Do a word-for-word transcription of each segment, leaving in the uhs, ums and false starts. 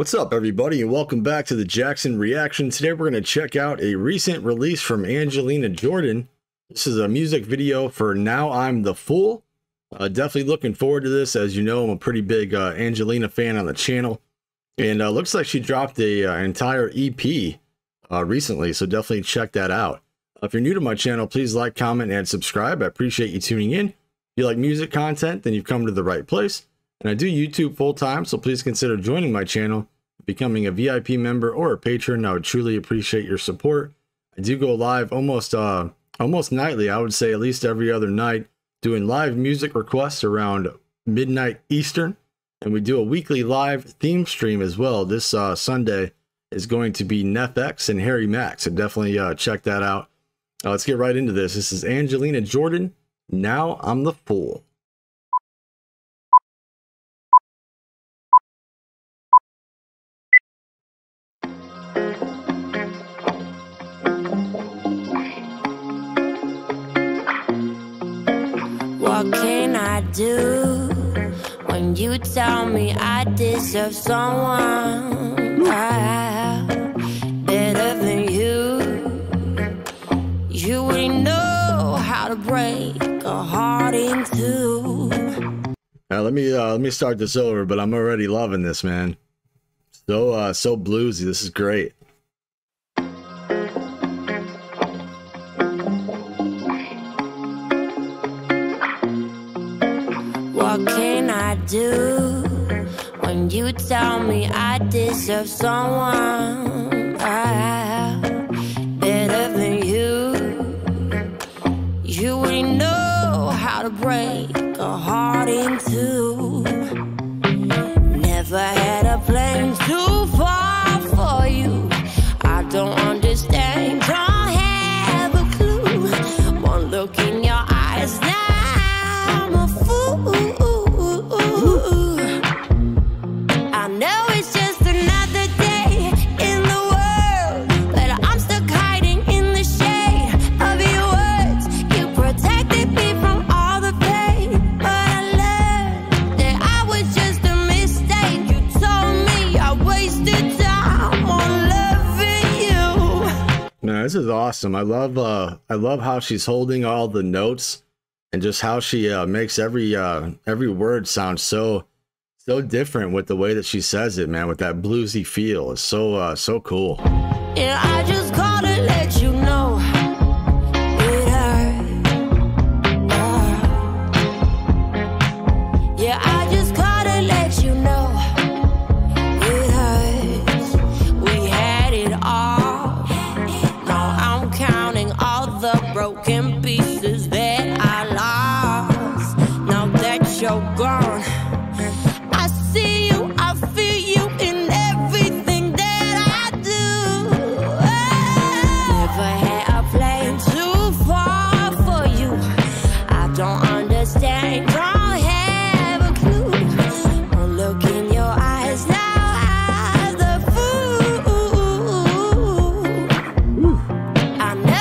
What's up, everybody, and welcome back to the Jackson Reaction. Today we're going to check out a recent release from Angelina Jordan. This is a music video for Now I'm the Fool. Uh, definitely looking forward to this. As you know, I'm a pretty big uh, Angelina fan on the channel, and uh, looks like she dropped a uh, entire E P uh, recently, so definitely check that out. If you're new to my channel, please like, comment, and subscribe. I appreciate you tuning in. If you like music content, then you've come to the right place. And I do YouTube full-time, so please consider joining my channel, becoming a V I P member or a patron. I would truly appreciate your support. I do go live almost uh, almost nightly. I would say at least every other night, doing live music requests around midnight Eastern. And we do a weekly live theme stream as well. This uh, Sunday is going to be NefX and Harry Max, so definitely uh, check that out. Uh, let's get right into this. This is Angelina Jordan, Now I'm the Fool. What can I do when you tell me I deserve someone ah, better than you? You wouldn't know how to break a heart in two. Now, let me uh, let me start this over, but I'm already loving this, man. So uh, so bluesy. This is great. What can I do when you tell me I deserve someone ah, better than you? You wouldn't know how to break a heart in two. Never had a plane too far for you. I don't understand, don't have a clue. One look in your eyes, now I'm a fool. This is awesome. I love uh I love how she's holding all the notes and just how she uh makes every uh every word sound so so different with the way that she says it, man, with that bluesy feel. It's so uh so cool. Yeah, I just gotta let you know. Yeah, I just gotta let you know. Broken pieces that I lost. Now that you're gone, I see you, I feel you in everything that I do. Oh. Never had a plane too far for you. I don't understand, don't have a clue. Don't look in your eyes, now I'm the fool. Ooh. I know.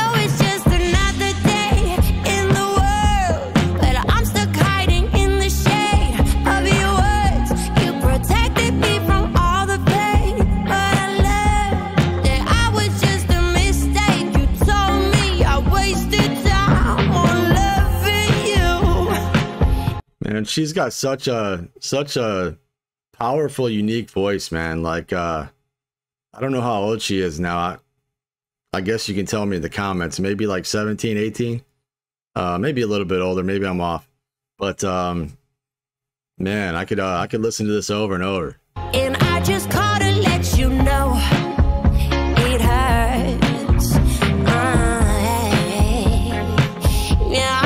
And she's got such a such a powerful, unique voice, man. Like, uh, I don't know how old she is now. I, I guess you can tell me in the comments. Maybe like seventeen, eighteen. Uh, maybe a little bit older. Maybe I'm off. But, um, man, I could, uh, I could listen to this over and over. And I just called to let you know it hurts. I, yeah.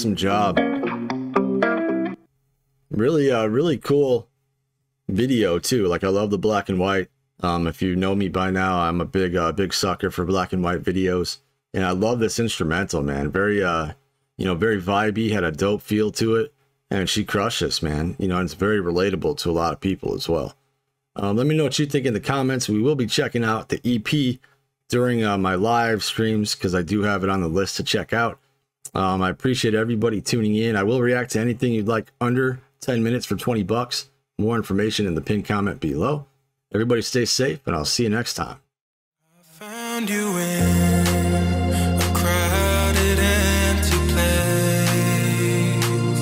awesome job. Really, uh, really cool video too. Like, I love the black and white. Um, if you know me by now, I'm a big, uh, big sucker for black and white videos, and I love this instrumental, man. Very, uh, you know, very vibey. Had a dope feel to it, and she crushes, man. You know, and it's very relatable to a lot of people as well. Um, let me know what you think in the comments. We will be checking out the E P during uh, my live streams, because I do have it on the list to check out. Um, I appreciate everybody tuning in. I will react to anything you'd like under ten minutes for twenty bucks. More information in the pinned comment below. Everybody stay safe, and I'll see you next time. I found you in a crowded, empty place.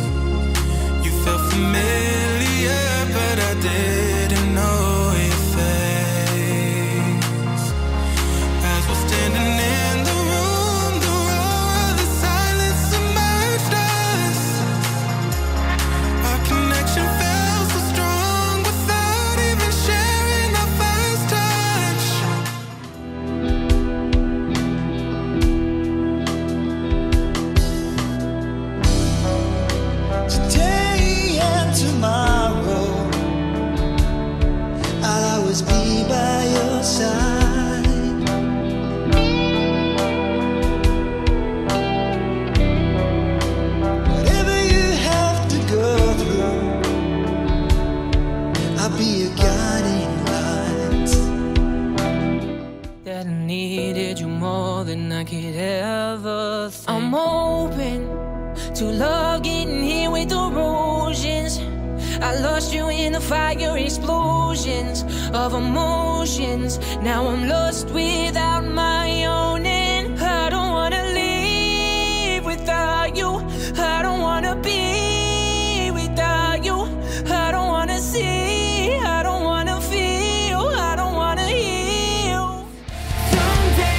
You felt familiar, but I didn't know your face. As we're standing in the room, the roar of the silence submerged us. Our connection felt so strong without even sharing our first touch. Today and tomorrow, I'll always be by your side. I could ever think. I'm open to love, getting here with erosions. I lost you in the fire explosions of emotions. Now I'm lost without my own end. I don't wanna leave without you. I don't wanna be without you. I don't wanna see. I don't wanna feel. I don't wanna heal. Someday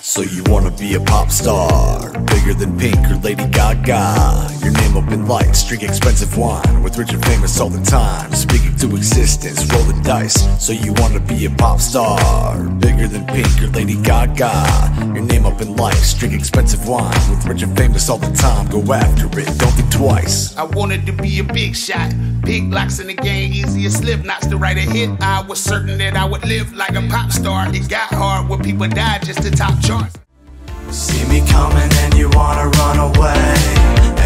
So you wanna be a pop star, bigger than Pink or Lady Gaga. Your name up in lights, drink expensive wine, with rich and famous all the time, speaking to existence, rolling dice. So you wanna be a pop star, bigger than Pink or Lady Gaga. Your name up in lights, drink expensive wine, with rich and famous all the time, go after it, don't think twice. I wanted to be a big shot, big locks in the game, easier slip knots to write a hit. I was certain that I would live like a pop star. It got hard when people died just to top charts. See me coming and you wanna run away.